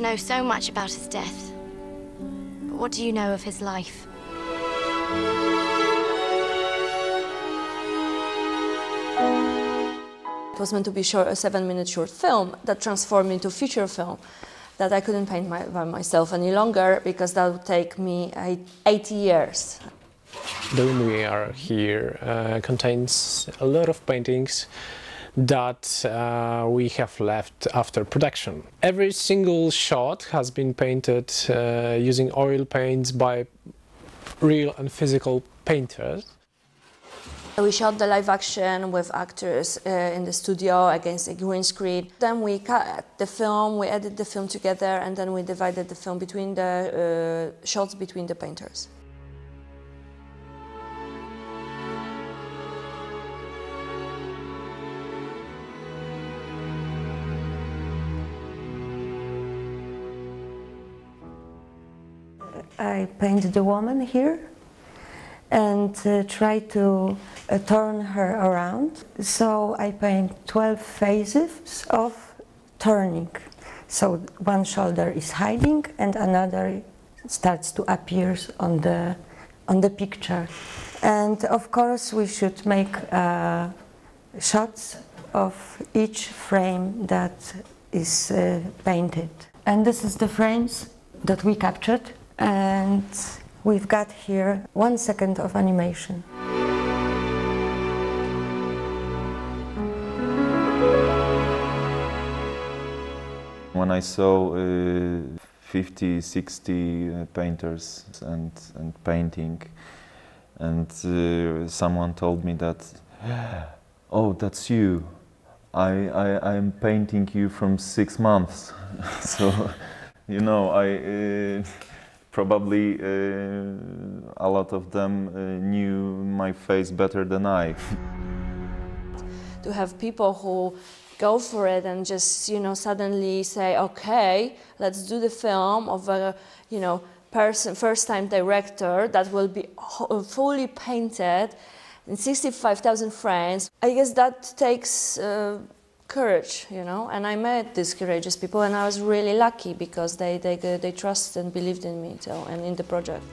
want to know so much about his death. But what do you know of his life? It was meant to be a 7-minute short film that transformed into a feature film that I couldn't paint by myself any longer, because that would take me 80 years. The room we are here contains a lot of paintings that we have left after production. Every single shot has been painted using oil paints by real and physical painters. We shot the live action with actors in the studio against a green screen. Then we cut the film, we edited the film together, and then we divided the film between the shots between the painters. I painted the woman here and try to turn her around. So I paint 12 phases of turning. So one shoulder is hiding and another starts to appear on the picture. And of course we should make shots of each frame that is painted. And this is the frames that we captured, and we've got here 1 second of animation. When I saw 50, 60 painters and painting, and someone told me that, oh, that's you. I'm painting you from 6 months. So, you know, I... Probably a lot of them knew my face better than I. To have people who go for it and just, you know, suddenly say, okay, let's do the film of a, you know, person, first-time director that will be fully painted in 65,000 frames. I guess that takes courage, you know, and I met these courageous people, and I was really lucky because they trusted and believed in me, and in the project.